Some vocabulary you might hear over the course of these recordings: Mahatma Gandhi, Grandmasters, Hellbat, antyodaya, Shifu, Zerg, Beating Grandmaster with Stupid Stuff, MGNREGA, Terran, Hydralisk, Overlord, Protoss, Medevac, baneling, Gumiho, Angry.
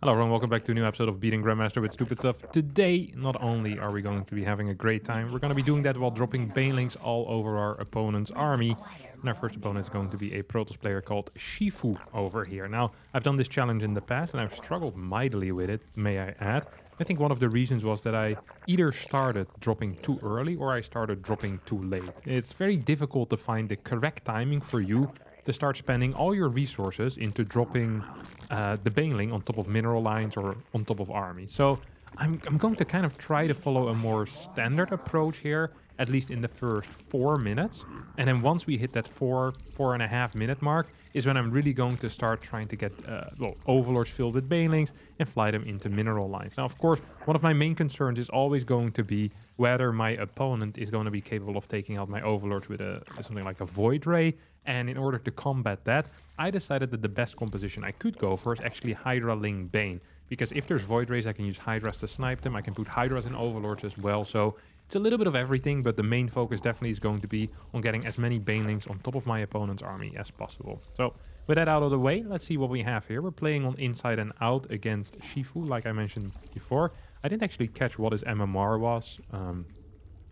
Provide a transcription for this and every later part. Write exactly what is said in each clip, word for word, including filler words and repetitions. Hello everyone, welcome back to a new episode of Beating Grandmaster with Stupid Stuff. Today, not only are we going to be having a great time, we're going to be doing that while dropping banelings all over our opponent's army. And our first opponent is going to be a Protoss player called Shifu over here. Now, I've done this challenge in the past and I've struggled mightily with it, may I add. I think one of the reasons was that I either started dropping too early or I started dropping too late. It's very difficult to find the correct timing for you to start spending all your resources into dropping uh, the baneling on top of mineral lines or on top of army. So I'm, I'm going to kind of try to follow a more standard approach here, at least in the first four minutes. And then once we hit that four, four and a half minute mark is when I'm really going to start trying to get uh, well, overlords filled with banelings and fly them into mineral lines. Now, of course, one of my main concerns is always going to be whether my opponent is going to be capable of taking out my overlords with a, something like a void ray. And in order to combat that, I decided that the best composition I could go for is actually Hydra, Ling, Bane. Because if there's void rays, I can use Hydras to snipe them. I can put Hydras in overlords as well. So it's a little bit of everything, but the main focus definitely is going to be on getting as many banelings on top of my opponent's army as possible. So with that out of the way, let's see what we have here. We're playing on inside and out against Shifu, like I mentioned before. I didn't actually catch what his M M R was, um,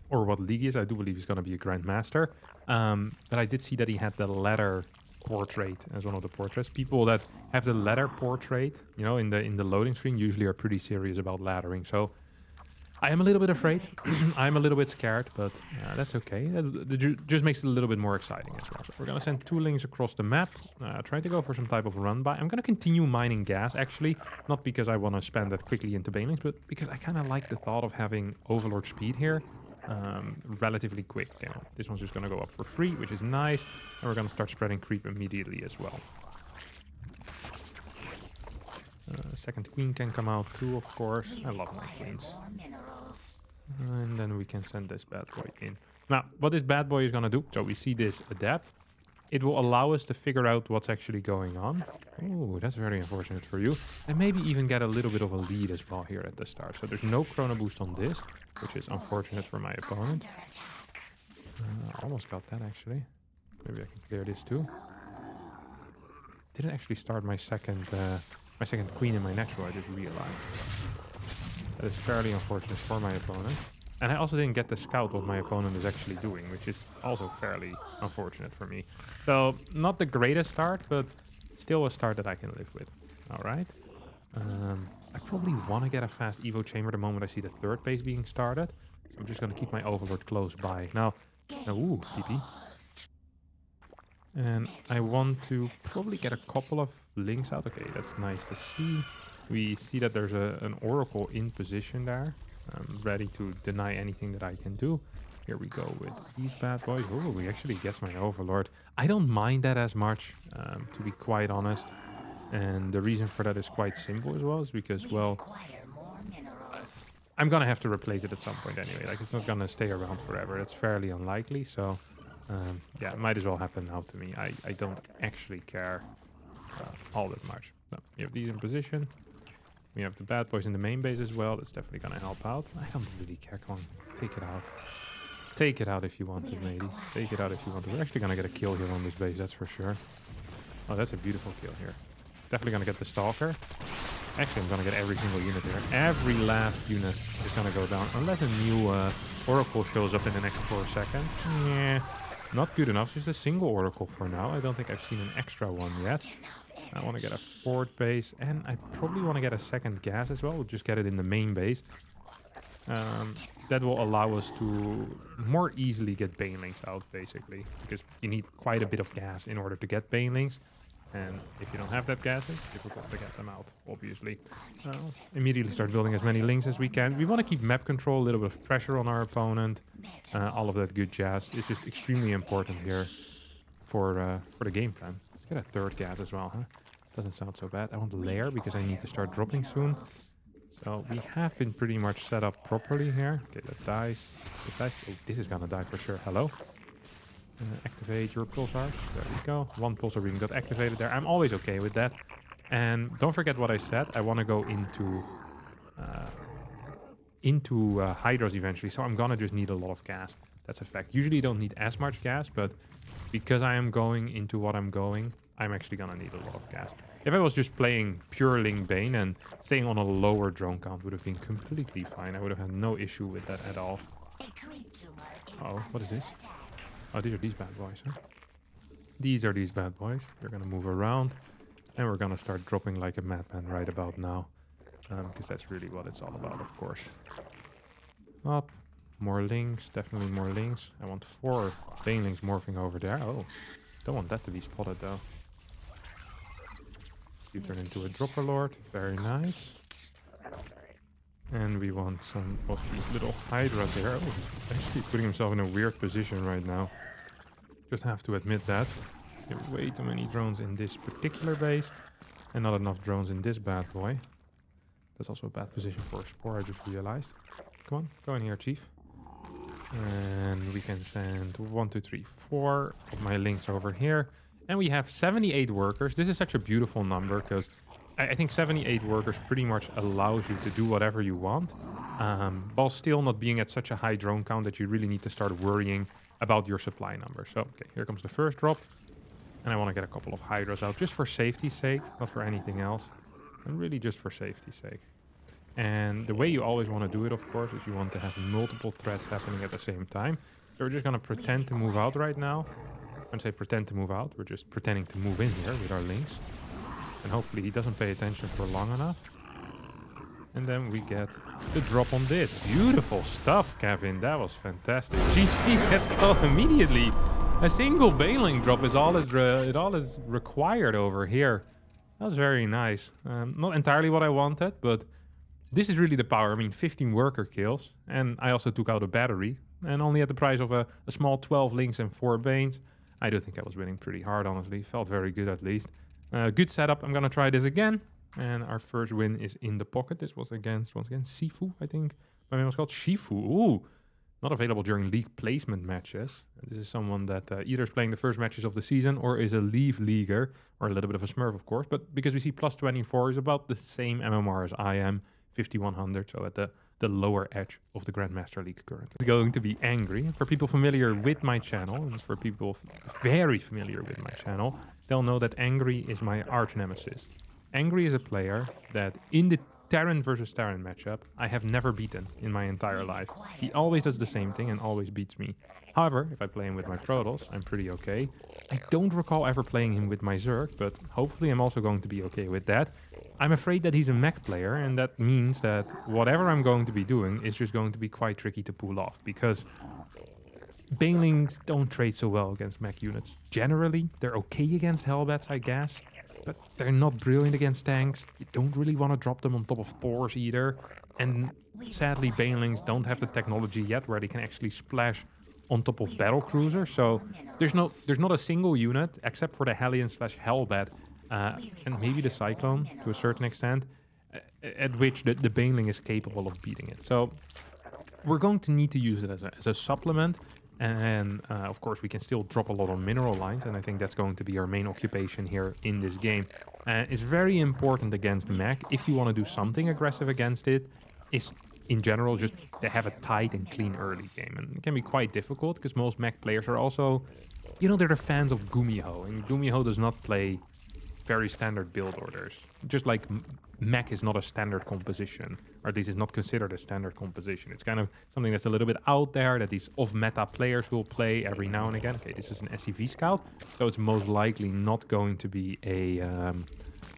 or what league he is. I do believe he's going to be a Grandmaster. Um, but I did see that he had the ladder portrait as one of the portraits. People that have the ladder portrait, you know, in the, in the loading screen usually are pretty serious about laddering. So I am a little bit afraid. I'm a little bit scared, but uh, that's okay. That, that just makes it a little bit more exciting as well. So we're going to send two links across the map. Uh, try to go for some type of run by. I'm going to continue mining gas, actually. Not because I want to spam that quickly into banelings, but because I kind of like the thought of having overlord speed here. Um, relatively quick. You know. This one's just going to go up for free, which is nice. And we're going to start spreading creep immediately as well. Uh, second queen can come out too, of course. I love my queens. And then we can send this bad boy in. Now, what this bad boy is going to do, so we see this adapt. It will allow us to figure out what's actually going on. Oh, that's very unfortunate for you. And maybe even get a little bit of a lead as well here at the start. So there's no chrono boost on this, which is unfortunate for my opponent. Uh, almost got that, actually. Maybe I can clear this too. Didn't actually start my second... Uh, My second queen in my next row, I just realized. That is fairly unfortunate for my opponent. And I also didn't get to scout what my opponent is actually doing, which is also fairly unfortunate for me. So, not the greatest start, but still a start that I can live with. Alright. Um, I probably want to get a fast Evo chamber the moment I see the third base being started. So I'm just going to keep my overlord close by. Now, now ooh, T P. And I want to probably get a couple of links out. Okay, that's nice to see. We see that there's a, an oracle in position there. I'm ready to deny anything that I can do. Here we go with these bad boys. Oh, we actually gets my overlord. I don't mind that as much, um, to be quite honest. And the reason for that is quite simple as well. Is because, well, I'm going to have to replace it at some point anyway. Like, it's not going to stay around forever. It's fairly unlikely, so... Um, yeah, it might as well happen now to me. I, I don't actually care uh, all that much. So, we have these in position. We have the bad boys in the main base as well. That's definitely going to help out. I don't really care. Come on, take it out. Take it out if you want to, lady. Take it out if you want to. We're actually going to get a kill here on this base, that's for sure. Oh, that's a beautiful kill here. Definitely going to get the stalker. Actually, I'm going to get every single unit here. Every last unit is going to go down. Unless a new uh, oracle shows up in the next four seconds. Yeah. Not good enough, just a single oracle for now. I don't think I've seen an extra one yet. I want to get a fourth base, and I probably want to get a second gas as well. We'll just get it in the main base. Um, that will allow us to more easily get banelings out, basically. Because you need quite a bit of gas in order to get banelings. And if you don't have that gas, it's difficult to get them out, obviously. Uh, immediately start building as many links as we can. We want to keep map control, a little bit of pressure on our opponent. Uh, all of that good jazz is just extremely important here for uh, for the game plan. Let's get a third gas as well, huh? Doesn't sound so bad. I want layer because I need to start dropping soon. So we have been pretty much set up properly here. Okay, that dies. This dies. Oh, this is going to die for sure. Hello. Uh, activate your pulsars. There we go. One pulsar beam got activated there. I'm always okay with that. And don't forget what I said. I want to go into uh, into uh, Hydras eventually. So I'm going to just need a lot of gas. That's a fact. Usually you don't need as much gas. But because I am going into what I'm going, I'm actually going to need a lot of gas. If I was just playing pure Ling Bane and staying on a lower drone count would have been completely fine. I would have had no issue with that at all. Uh-oh, what is this? Oh, these are these bad boys, huh? These are these bad boys. We're gonna move around and we're gonna start dropping like a madman right about now. Um, because that's really what it's all about, of course. Up. More links. Definitely more links. I want four banelings morphing over there. Oh, don't want that to be spotted, though. You turn into a dropper lord. Very nice. And we want some of these little Hydra there. Oh, he's actually putting himself in a weird position right now. Just have to admit that. There are way too many drones in this particular base. And not enough drones in this bad boy. That's also a bad position for a spore, I just realized. Come on, go in here, Chief. And we can send one, two, three, four of my links over here. And we have seventy-eight workers. This is such a beautiful number because I, I think seventy-eight workers pretty much allows you to do whatever you want, um, while still not being at such a high drone count that you really need to start worrying about your supply number. So, okay, here comes the first drop. And I want to get a couple of Hydras out just for safety's sake, not for anything else. And really just for safety's sake. And the way you always want to do it, of course, is you want to have multiple threats happening at the same time. So we're just going to pretend to move out right now. When I say pretend to move out, we're just pretending to move in here with our links. And hopefully he doesn't pay attention for long enough. And then we get the drop on this. Beautiful stuff, Kevin. That was fantastic. G G, let's go immediately. A single baneling drop is all it, it all is required over here. That was very nice. Um, not entirely what I wanted, but... this is really the power. I mean, fifteen worker kills. And I also took out a battery. And only at the price of a, a small twelve links and four banes. I do think I was winning pretty hard, honestly. Felt very good, at least. Uh, good setup. I'm going to try this again. And our first win is in the pocket. This was against, once again, Shifu, I think. My name was called Shifu. Ooh. Not available during league placement matches. This is someone that uh, either is playing the first matches of the season or is a leave leaguer. Or a little bit of a smurf, of course. But because we see plus twenty-four is about the same M M R as I am. fifty-one hundred, so at the, the lower edge of the Grandmaster League currently. It's going to be Angry. For people familiar with my channel, and for people very familiar with my channel, they'll know that Angry is my arch nemesis. Angry is a player that in the Terran versus Terran matchup, I have never beaten in my entire life. He always does the same thing and always beats me. However, if I play him with my Protoss, I'm pretty okay. I don't recall ever playing him with my Zerg, but hopefully I'm also going to be okay with that. I'm afraid that he's a mech player, and that means that whatever I'm going to be doing is just going to be quite tricky to pull off, because banelings don't trade so well against mech units. Generally, they're okay against Hellbats, I guess. But they're not brilliant against tanks. You don't really want to drop them on top of Thors either. And sadly, banelings don't have the technology yet where they can actually splash on top of battlecruisers. So there's no, there's not a single unit, except for the Hellion slash Hellbat, uh, and maybe the Cyclone to a certain extent, at which the, the baneling is capable of beating it. So we're going to need to use it as a, as a supplement. And uh, of course, we can still drop a lot on mineral lines. And I think that's going to be our main occupation here in this game. Uh, it's very important against mech, if you want to do something aggressive against it, is in general just to have a tight and clean early game. And it can be quite difficult because most mech players are also, you know, they're the fans of Gumiho. And Gumiho does not play very standard build orders. Just like mech is not a standard composition, or at least is not considered a standard composition. It's kind of something that's a little bit out there that these off-meta players will play every now and again. Okay, this is an S C V scout, so it's most likely not going to be a, um,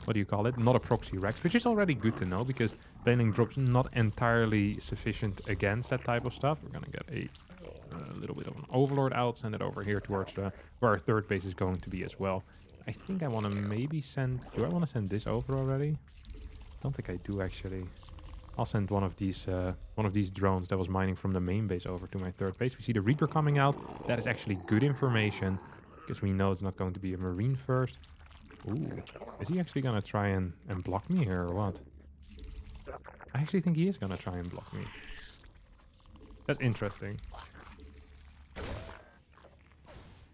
what do you call it? Not a proxy Rex, which is already good to know because baneling drops not entirely sufficient against that type of stuff. We're gonna get a, a little bit of an overlord out, send it over here towards the, where our third base is going to be as well. I think I want to maybe send... do I want to send this over already? I don't think I do, actually. I'll send one of these uh, one of these drones that was mining from the main base over to my third base. We see the Reaper coming out. That is actually good information, because we know it's not going to be a Marine first. Ooh. Is he actually going to try and, and block me here or what? I actually think he is going to try and block me. That's interesting.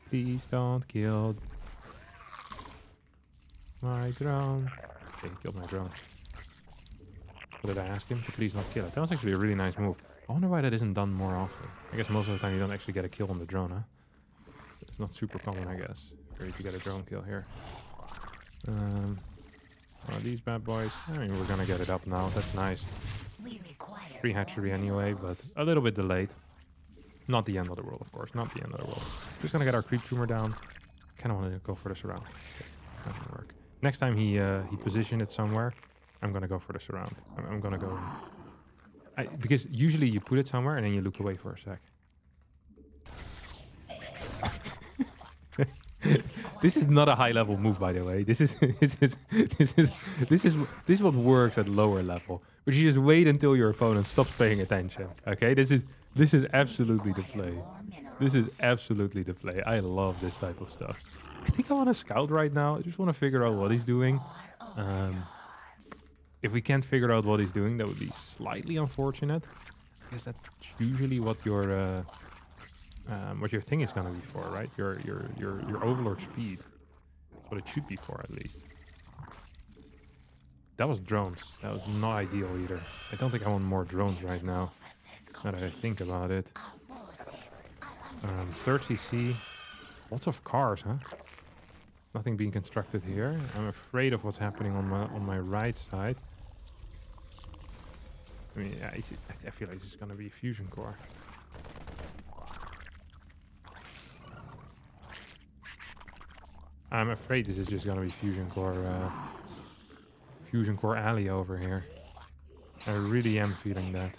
Please don't kill... my drone. Okay, he killed my drone. What did I ask him? To please not kill it. That was actually a really nice move. I wonder why that isn't done more often. I guess most of the time you don't actually get a kill on the drone, huh? It's not super common, I guess. Ready to get a drone kill here. Um, Oh, these bad boys. I mean, we're gonna get it up now. That's nice. Free hatchery anyway, but a little bit delayed. Not the end of the world, of course. Not the end of the world. Just gonna get our creep tumor down. Kind of want to go for the surround. That didn't work. Next time he uh, he positioned it somewhere, I'm gonna go for the surround. I'm, I'm gonna go. I, because usually you put it somewhere and then you look away for a sec. This is not a high level move, by the way. This is this is this is this is this is what works at lower level. But you just wait until your opponent stops paying attention. Okay, this is this is absolutely the play. This is absolutely the play. I love this type of stuff. I think I want to scout right now. I just want to figure out what he's doing. Um, if we can't figure out what he's doing, that would be slightly unfortunate. Because that's usually what your uh, um, what your thing is going to be for, right? Your your your your overlord speed. That's what it should be for, at least. That was drones. That was not ideal either. I don't think I want more drones right now. Now that I think about it. Um, third C C. Lots of cars, huh? Nothing being constructed here. I'm afraid of what's happening on my on my right side. I mean, yeah, it's, I feel like it's going to be a fusion core. I'm afraid this is just going to be fusion core, uh, fusion core alley over here. I really am feeling that.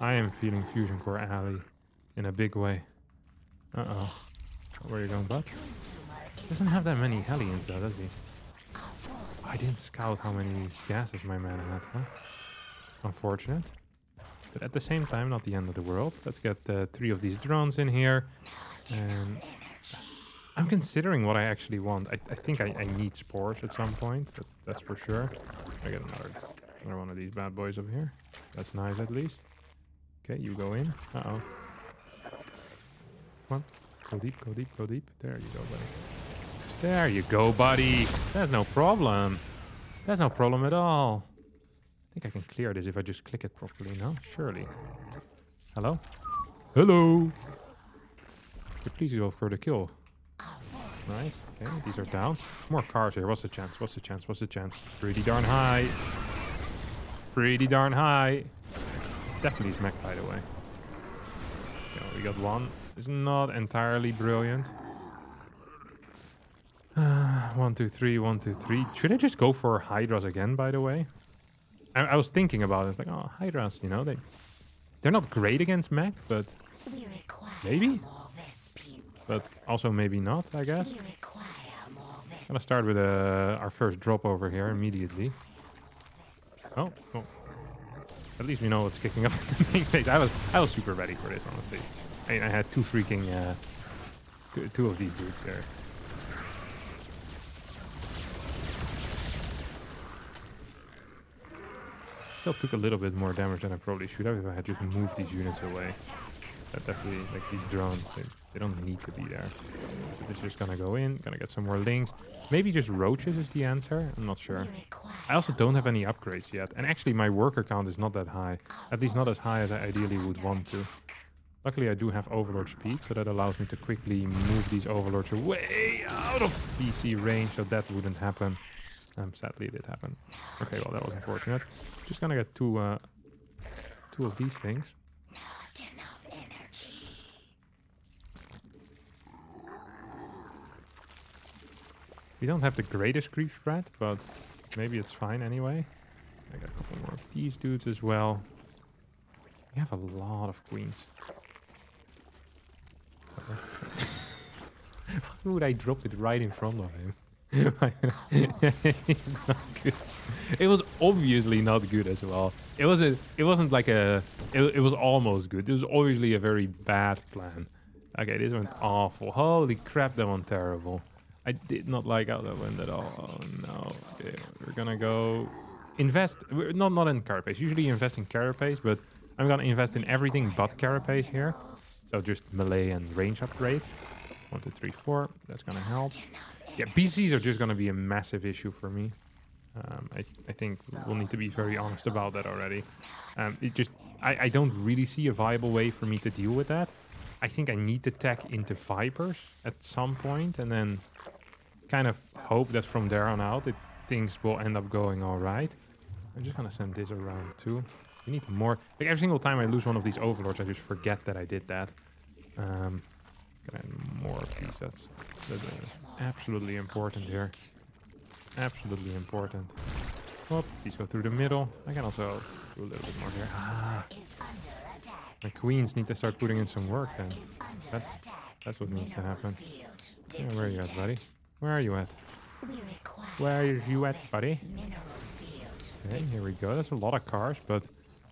I am feeling fusion core alley in a big way. Uh oh. Where are you going, bud? Doesn't have that many Hellions though, does he? I didn't scout how many gases my man had, huh? Unfortunate. But at the same time, not the end of the world. Let's get uh, three of these drones in here. And I'm considering what I actually want. I, I think I, I need spores at some point. That, that's for sure. I get another, another one of these bad boys over here. That's nice at least. Okay, you go in. Uh oh. Come on. Go deep, go deep, go deep. There you go, buddy. There you go, buddy. That's no problem. That's no problem at all. I think I can clear this if I just click it properly, no? Surely. Hello? Hello! But please go for the kill. Nice. Okay, these are down. More cars here. What's the chance? What's the chance? What's the chance? Pretty darn high. Pretty darn high. Definitely smacked, by the way. Okay, we got one. It's not entirely brilliant. Uh, one, two, three, one, two, three. Should I just go for Hydras again, by the way? I, I was thinking about it. It's like, oh, Hydras, you know, they, they're not great against mech, but maybe? But also maybe not, I guess. I'm gonna start with uh, our first drop over here immediately. Oh, oh. At least we know what's kicking up in the main phase. I was, I was super ready for this, honestly. I mean, I had two freaking, uh, two, two of these dudes there. Still took a little bit more damage than I probably should have if I had just moved these units away. That definitely, like these drones, they, they don't need to be there. But it's just gonna go in, gonna get some more links. Maybe just roaches is the answer. I'm not sure. I also don't have any upgrades yet. And actually my worker count is not that high. At least not as high as I ideally would want to. Luckily I do have overlord speed, so that allows me to quickly move these overlords away out of P C range, so that wouldn't happen. Um, sadly it did happen. Okay, well that was unfortunate. Just gonna get two, uh, two of these things. We don't have the greatest creep spread, but maybe it's fine anyway. I got a couple more of these dudes as well. We have a lot of queens. Why would I drop it right in front of him? It's not good. It was obviously not good as well. It was a, it wasn't like a. It, it was almost good. It was obviously a very bad plan. Okay, this went awful. Holy crap, that went terrible. I did not like how that went at all. Oh no. Okay, we're gonna go invest. We're not not in carapace. Usually you invest in carapace, but I'm gonna invest in everything but carapace here. So just melee and range upgrade. One, two, three, four. That's gonna help. Yeah, B Cs are just gonna be a massive issue for me. Um, I I think we'll need to be very honest about that already. Um, it just I I don't really see a viable way for me to deal with that. I think I need to tech into Vipers at some point and then kind of hope that from there on out it, things will end up going all right. I'm just gonna send this around too. We need more. Like every single time I lose one of these overlords, I just forget that I did that. Um, more of these. That's, that's absolutely important here. Absolutely important. Well, these go through the middle. I can also do a little bit more here. Ah. My queens need to start putting in some work then. That's that's what needs to happen. Yeah, where are you at, buddy? Where are you at? Where are you at, buddy? Okay, here we go. That's a lot of cars, but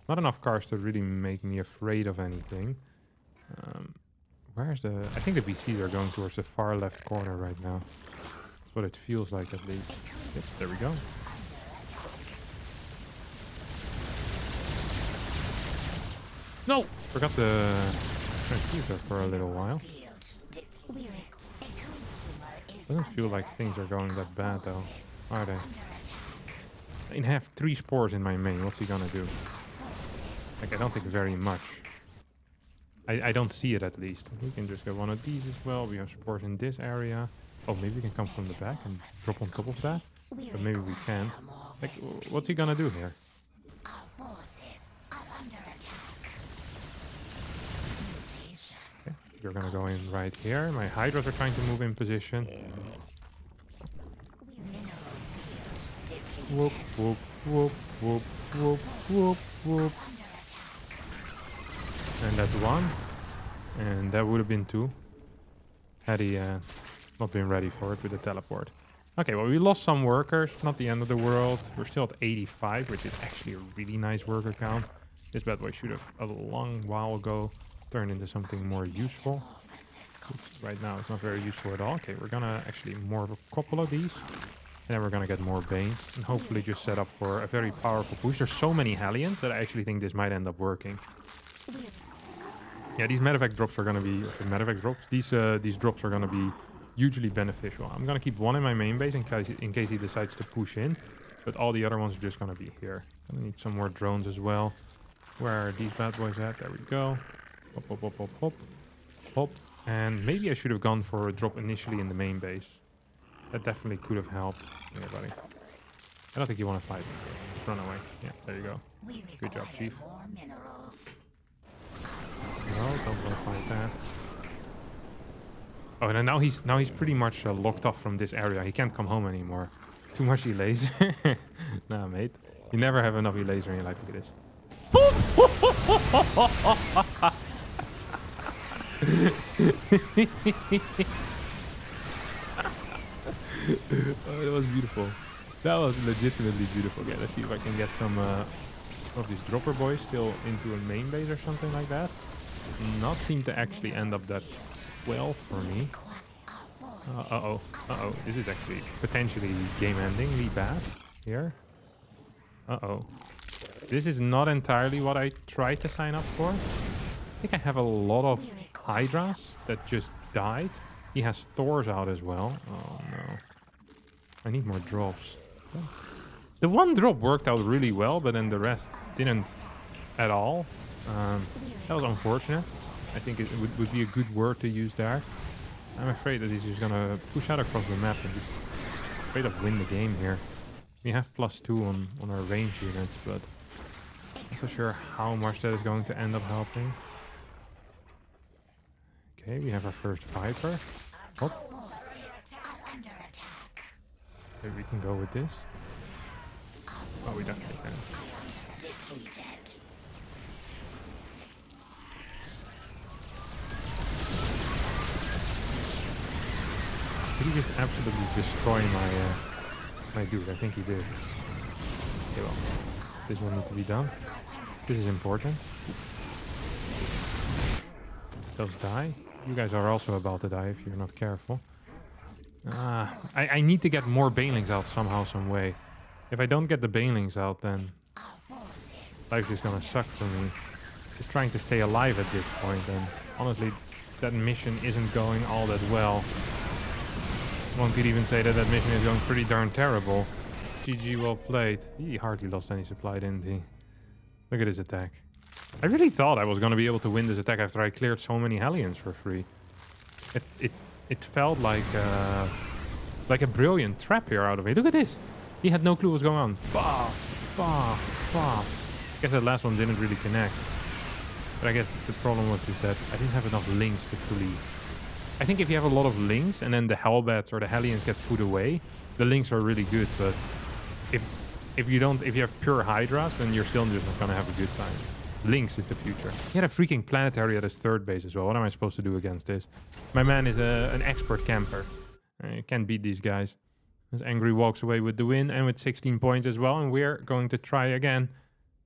not enough cars to really make me afraid of anything. Um, where's the... I think the B Cs are going towards the far left corner right now. That's what it feels like, at least. Yep, there we go. No! Forgot the transceiver for a little while. Doesn't feel like things are going that bad, though. Are they? I have three spores in my main. What's he gonna do? Like, I don't think very much. I, I don't see it, at least. We can just get one of these as well. We have spores in this area. Oh, maybe we can come from the back and drop on top of that? But maybe we can't. Like, what's he gonna do here? Okay, you're gonna go in right here. My hydras are trying to move in position. Whoop, whoop, whoop, whoop, whoop, whoop, whoop. And that's one. And that would have been two. Had he uh, not been ready for it with the teleport. Okay, well, we lost some workers. Not the end of the world. We're still at eighty-five, which is actually a really nice worker count. This bad boy should have, a long while ago, turned into something more useful. Right now, it's not very useful at all. Okay, we're gonna actually more of a couple of these. And then we're going to get more Banes and hopefully just set up for a very powerful push. There's so many Hellions that I actually think this might end up working. Yeah, these medevac drops are going to be... Medevac drops? These uh, these drops are going to be hugely beneficial. I'm going to keep one in my main base in case, in case he decides to push in. But all the other ones are just going to be here. I need some more drones as well. Where are these bad boys at? There we go. Hop, hop, hop, hop, hop. Hop. And maybe I should have gone for a drop initially in the main base. That definitely could have helped. Yeah, buddy. I don't think you want to fight this. Just run away. Yeah, there you go. Good job, Chief. No, don't want to fight that. Oh, and now he's now he's pretty much uh, locked off from this area. He can't come home anymore. Too much e-laser. Nah, mate. You never have enough e-laser in your life. Look at this. Poof! Oh, that was beautiful. That was legitimately beautiful. Yeah, let's see if I can get some uh, of these dropper boys still into a main base or something like that. Did not seem to actually end up that well for me. Uh, uh oh, uh oh. This is actually potentially game-endingly bad here. Uh oh. This is not entirely what I tried to sign up for. I think I have a lot of Hydras that just died. He has Thors out as well. Oh no. I need more drops. The one drop worked out really well, but then the rest didn't at all. Um, that was unfortunate. I think it would, would be a good word to use there. I'm afraid that he's just gonna push out across the map and just straight up win the game here. We have plus two on, on our range units, but I'm not so sure how much that is going to end up helping. Okay, we have our first Viper. Hop. Maybe we can go with this. Oh, we definitely can. Did he just absolutely destroy my uh, my dude? I think he did. Okay, well, this will need to be done. This is important. Those die. You guys are also about to die if you're not careful. Ah, I, I need to get more banelings out somehow, some way. If I don't get the banelings out, then life's just gonna suck for me. Just trying to stay alive at this point, and honestly, that mission isn't going all that well. One could even say that that mission is going pretty darn terrible. G G, well played. He hardly lost any supply, didn't he? Look at his attack. I really thought I was gonna be able to win this attack after I cleared so many Hellions for free. It, it It felt like uh, like a brilliant trap here out of it. Look at this. He had no clue what's going on. Bah, bah, bah. Guess that last one didn't really connect. But I guess the problem was just that I didn't have enough links to fully... I think if you have a lot of links and then the Hellbats or the Hellions get put away, the links are really good. But if if you don't, if you have pure Hydras, then you're still just not going to have a good time. Links is the future. He had a freaking planetary at his third base as well. What am I supposed to do against this? My man is a, an expert camper. I can't beat these guys. As Angry walks away with the win and with sixteen points as well. And we're going to try again.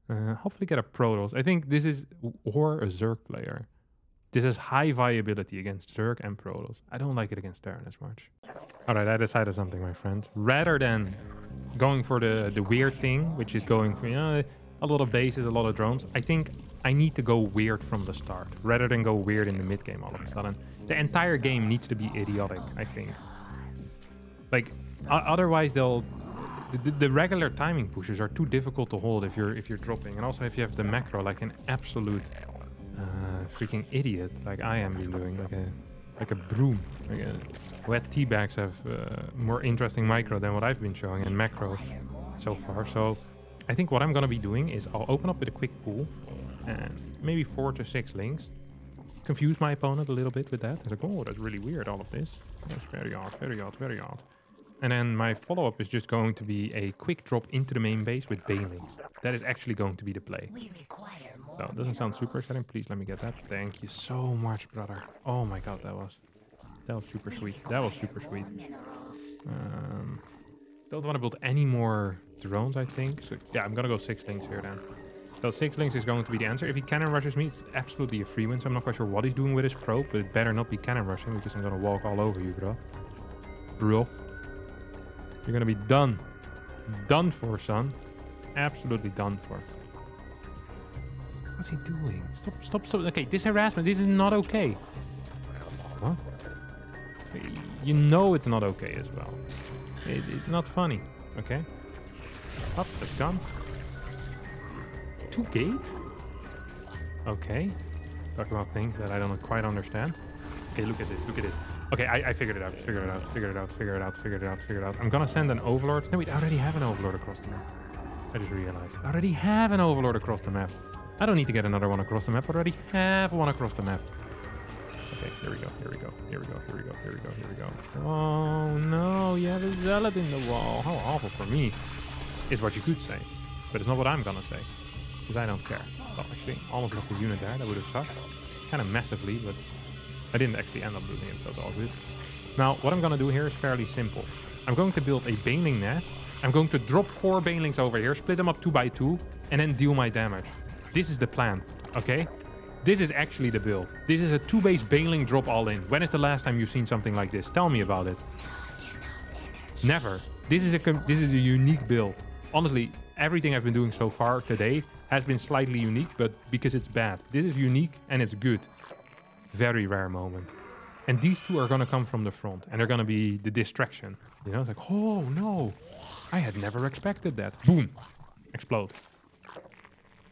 Uh, hopefully get a Protoss. I think this is... Or a Zerg player. This is high viability against Zerg and Protoss. I don't like it against Terran as much. Alright, I decided something, my friends. Rather than going for the, the weird thing, which is going for... You know, a lot of bases, a lot of drones. I think I need to go weird from the start, rather than go weird in the mid-game all of a sudden. The entire game needs to be idiotic, I think. Like, otherwise they'll... The, the regular timing pushes are too difficult to hold if you're if you're dropping. And also if you have the macro like an absolute uh, freaking idiot, like I am been doing, like a, like a broom. Like a, wet tea bags have uh, more interesting micro than what I've been showing in macro so far, so... I think what I'm going to be doing is I'll open up with a quick pool and maybe four to six links. Confuse my opponent a little bit with that. It's like, oh, that's really weird, all of this. That's very odd, very odd, very odd. And then my follow-up is just going to be a quick drop into the main base with banelings. That is actually going to be the play. So, it doesn't sound super exciting. Please let me get that. Thank you so much, brother. Oh my god, that was... That was super sweet. That was super sweet. Um... Don't want to build any more drones, I think. So yeah, I'm gonna go six links here then. So six links is going to be the answer. If he cannon rushes me, it's absolutely a free win. So I'm not quite sure what he's doing with his probe, but it better not be cannon rushing because I'm gonna walk all over you, bro. Bro, you're gonna be done, done for, son. Absolutely done for. What's he doing? Stop! Stop! Stop! Okay, this harassment. This is not okay. Huh? You know it's not okay as well. It, it's not funny, okay? Up, that's gone. Two gate? Okay. Talk about things that I don't quite understand. Okay, look at this, look at this. Okay, I, I figured it out, figured it out, figured it out, figured it out, figured it out, figured it out. I'm gonna send an overlord. No, we already have an overlord across the map. I just realized. I already have an overlord across the map. I don't need to get another one across the map. I already have one across the map. Okay, here we go, here we go, here we go, here we go, here we go, here we go. Oh no, you have a zealot in the wall. How awful for me is what you could say. But it's not what I'm gonna say. Because I don't care. Well, actually, almost lost a unit there. That would have sucked. Kind of massively, but I didn't actually end up losing it, so it's all good. Now, what I'm gonna do here is fairly simple. I'm going to build a baneling nest. I'm going to drop four banelings over here, split them up two by two, and then deal my damage. This is the plan, okay? This is actually the build. This is a two-base baneling drop all-in. When is the last time you've seen something like this? Tell me about it. Never. This is a this is a unique build. Honestly, everything I've been doing so far today has been slightly unique, but because it's bad. This is unique and it's good. Very rare moment. And these two are going to come from the front, and they're going to be the distraction. You know, it's like, oh no, I had never expected that. Boom. Explode.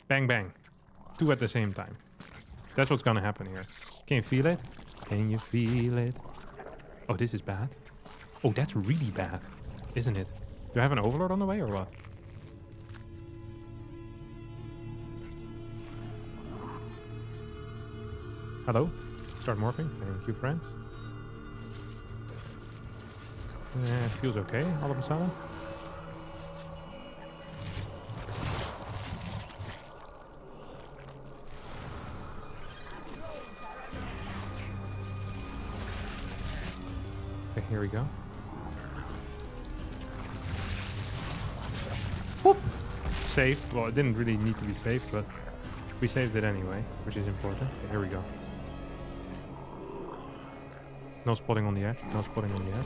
Bang, bang. Two at the same time. That's what's gonna happen here. Can you feel it? Can you feel it? Oh, this is bad. Oh, that's really bad, isn't it? Do I have an overlord on the way or what? Hello? Start morphing. Thank you, friends. Eh, feels okay all of a sudden. Here we go. Whoop! Saved. Well, it didn't really need to be saved, but we saved it anyway, which is important. Okay, here we go. No spotting on the edge. No spotting on the edge.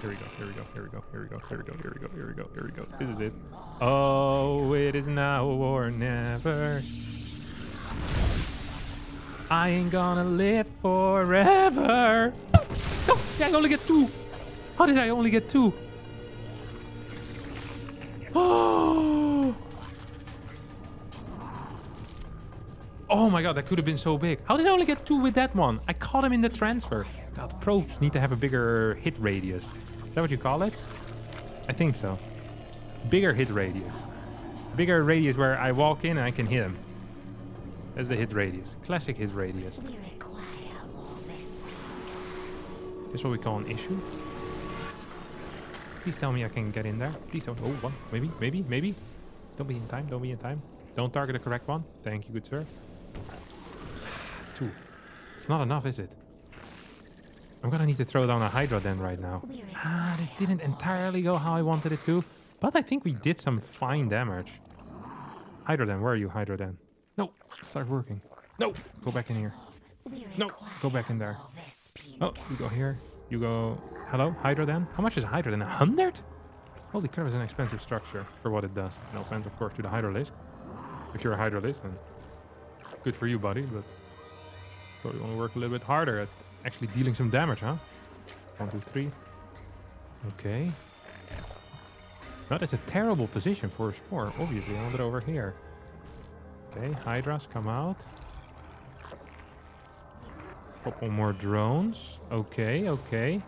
Here we go. Here we go. Here we go. Here we go. Here we go. Here we go. Here we go. Here we go. This is it. Oh, it is now or never. I ain't gonna live forever. No, I only get two. How did I only get two? Oh, oh my god, that could have been so big. How did I only get two with that one? I caught him in the transfer. God, probes need to have a bigger hit radius. Is that what you call it? I think so. Bigger hit radius. Bigger radius where I walk in and I can hit him. That's the hit radius. Classic hit radius. We require all this. That's what we call an issue. Please tell me I can get in there. Please tell me. Oh, one. Maybe, maybe, maybe. Don't be in time. Don't be in time. Don't target the correct one. Thank you, good sir. Two. It's not enough, is it? I'm gonna need to throw down a Hydro then right now. Ah, this didn't entirely go how I wanted it to, but I think we did some fine damage. Hydro then, where are you, Hydro then? No, start working. No, go back in here. No, go back in there. Oh, you go here. You go. Hello, Hydro then. How much is a Hydro then? A hundred? Holy crap, it's an expensive structure for what it does. No offense, of course, to the Hydralisk. If you're a Hydralisk, then good for you, buddy. But probably want to work a little bit harder at. Actually dealing some damage, huh? One, two, three. Okay. That is a terrible position for a spore, obviously. I want it over here. Okay, Hydras, come out. Couple more drones. Okay, okay.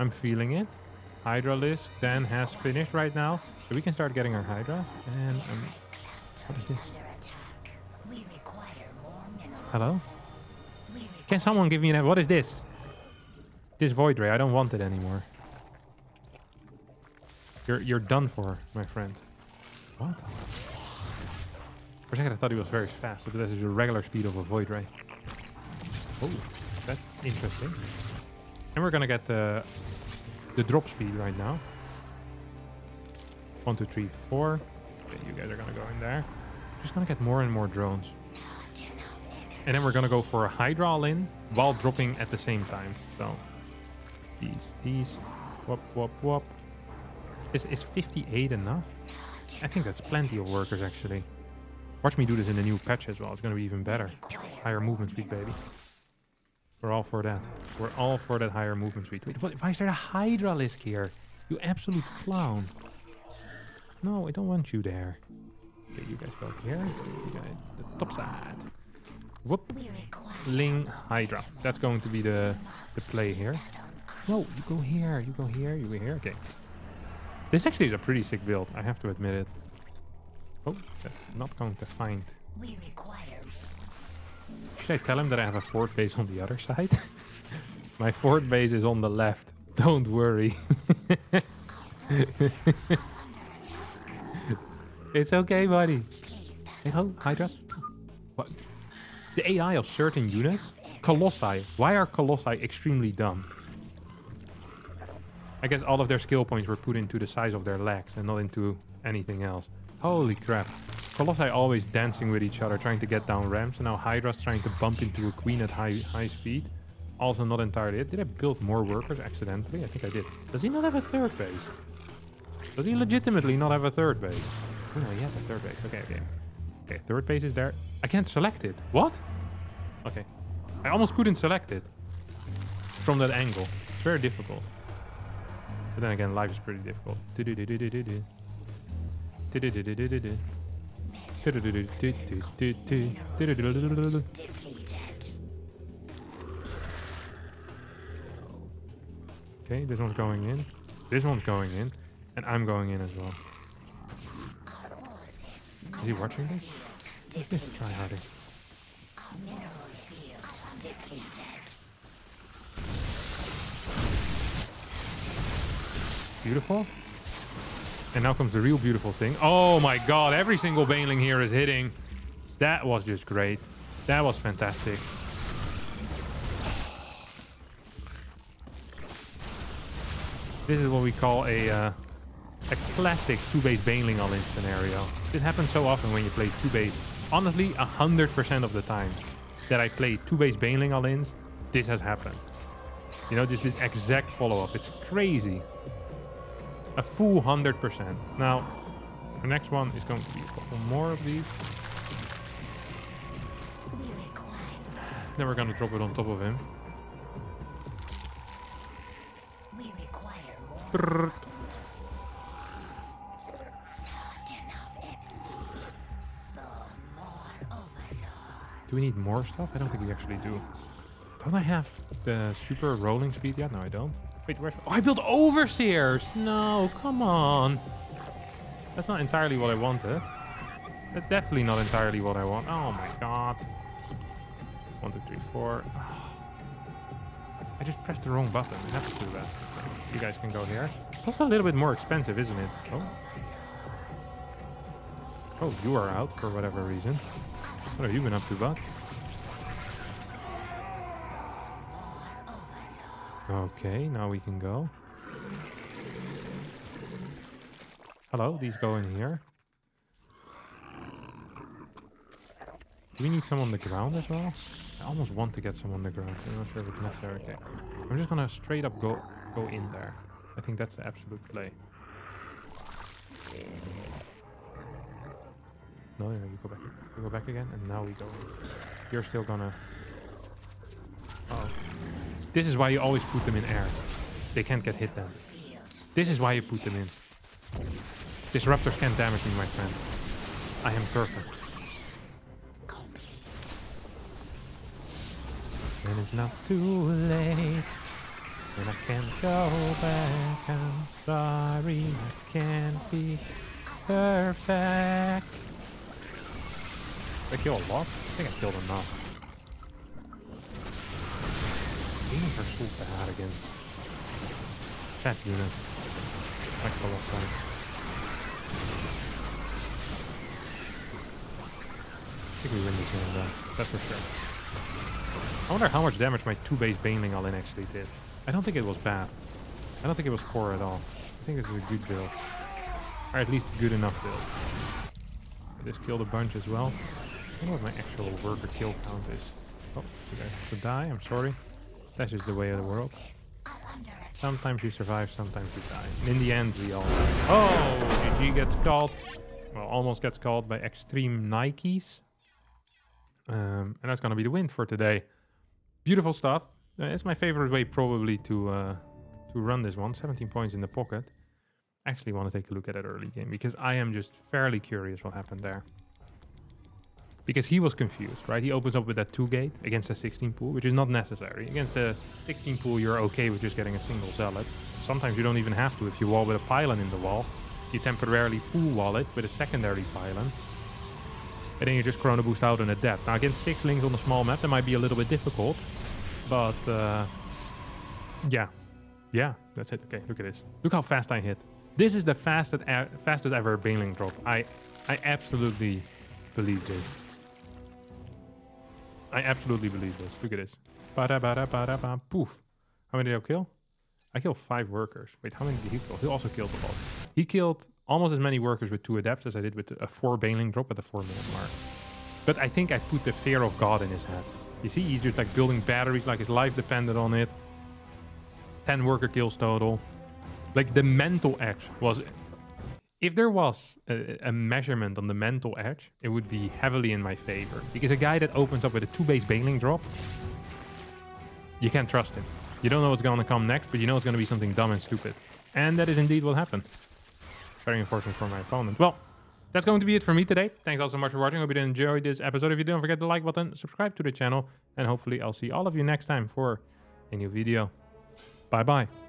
I'm feeling it. Hydralisk then has finished right now. So we can start getting our Hydras. And um, what is this? Hello? Can someone give me that? What is this? This void ray. I don't want it anymore. You're you're done for, my friend. What? For a second, I thought he was very fast, but this is the regular speed of a void ray. Oh, that's interesting. And we're gonna get the the drop speed right now. One, two, three, four. Okay, you guys are gonna go in there. Just gonna get more and more drones. And then we're going to go for a Hydra all-in while dropping at the same time. So, these, these, whoop, whoop, whoop. Is, is fifty-eight enough? I think that's plenty of workers, actually. Watch me do this in the new patch as well. It's going to be even better. Higher movement speed, baby. We're all for that. We're all for that higher movement speed. Wait, what, why is there a Hydralisk here? You absolute clown. No, I don't want you there. Okay, you guys go here. You guys, the top side. Whoop. Ling Hydra. That's going to be the, the play here. No, you go here, you go here, you go here. Okay. This actually is a pretty sick build, I have to admit it. Oh, that's not going to find. Should I tell him that I have a fort base on the other side? My fort base is on the left. Don't worry. It's okay, buddy. Hello, Hydras. What? The A I of certain units? Colossi. Why are Colossi extremely dumb? I guess all of their skill points were put into the size of their legs and not into anything else. Holy crap. Colossi always dancing with each other, trying to get down ramps. And now Hydra's trying to bump into a queen at high high speed. Also not entirely it. Did I build more workers accidentally? I think I did. Does he not have a third base? Does he legitimately not have a third base? Oh, no, he has a third base. Okay, okay. Okay, third base is there. I can't select it. What? Okay. I almost couldn't select it from that angle. It's very difficult. But then again, life is pretty difficult. Okay, this one's going in. This one's going in. And I'm going in as well. Is he watching this? What's this tryharding? Beautiful. And now comes the real beautiful thing. Oh my god, every single baneling here is hitting. That was just great. That was fantastic. This is what we call a... Uh, A classic two-base baneling all-in scenario. This happens so often when you play two-base. Honestly, one hundred percent of the time that I play two-base baneling all-ins, this has happened. You know, just this exact follow-up. It's crazy. A full one hundred percent. Now, the next one is going to be a couple more of these. Then we're going to drop it on top of him. We require more. Do we need more stuff? I don't think we actually do. Don't I have the super rolling speed yet? No, I don't. Wait, where's... Oh, I built overseers! No, come on. That's not entirely what I wanted. That's definitely not entirely what I want. Oh my god. One, two, three, four. Oh. I just pressed the wrong button. I have to do that. You guys can go here. It's also a little bit more expensive, isn't it? Oh. Oh, you are out for whatever reason. What have you been up to, bud? Okay, now we can go. Hello, these go in here. Do we need some on the ground as well? I almost want to get some on the ground. I'm not sure if it's necessary. Okay. I'm just gonna straight up go go in there. I think that's the absolute play. No, no, we go back. We go back again, and now we go. You're still gonna... Uh-oh. This is why you always put them in air. They can't get hit then. This is why you put them in. Disruptors can't damage me, my friend. I am perfect. And it's not too late. And I can't go back. I'm sorry, I can't be perfect. Did I kill a lot? I think I killed enough. These are so bad against that unit. Like Colossal. I think we win this unit though, that's for sure. I wonder how much damage my two-base baneling all in actually did. I don't think it was bad. I don't think it was poor at all. I think this is a good build. Or at least good enough build. I just killed a bunch as well. I don't know what my actual worker kill count is. Oh, you guys have to die, I'm sorry. That's just the way of the world. Sometimes you survive, sometimes you die. And in the end, we all die. Oh, G G gets called. Well, almost gets called by Extreme Nikes. Um, and that's going to be the win for today. Beautiful stuff. Uh, it's my favorite way probably to uh, to run this one. seventeen points in the pocket. Actually want to take a look at that early game, because I am just fairly curious what happened there. Because he was confused, right? He opens up with that two gate against a sixteen pool, which is not necessary. Against a sixteen pool, you're okay with just getting a single zealot. Sometimes you don't even have to. If you wall with a pylon in the wall, you temporarily full wall it with a secondary pylon. And then you just chrono boost out on a depth. Now, against six links on a small map, that might be a little bit difficult. But, uh, yeah. Yeah, that's it. Okay, look at this. Look how fast I hit. This is the fastest, e fastest ever baneling drop. I, I absolutely believe this. I absolutely believe this. Look at this. Bada bada bada ba poof. How many did I kill? I killed five workers. Wait, how many did he kill? He also killed a lot. He killed almost as many workers with two adepts as I did with a four baneling drop at the four minute mark. But I think I put the fear of God in his head. You see, he's just like building batteries like his life depended on it. Ten worker kills total. Like the mental edge was... If there was a, a measurement on the mental edge, it would be heavily in my favor. Because a guy that opens up with a two-base baneling drop, you can't trust him. You don't know what's going to come next, but you know it's going to be something dumb and stupid. And that is indeed what happened. Very unfortunate for my opponent. Well, that's going to be it for me today. Thanks all so much for watching. I hope you enjoyed this episode. If you did, don't forget the like button, subscribe to the channel, and hopefully I'll see all of you next time for a new video. Bye-bye.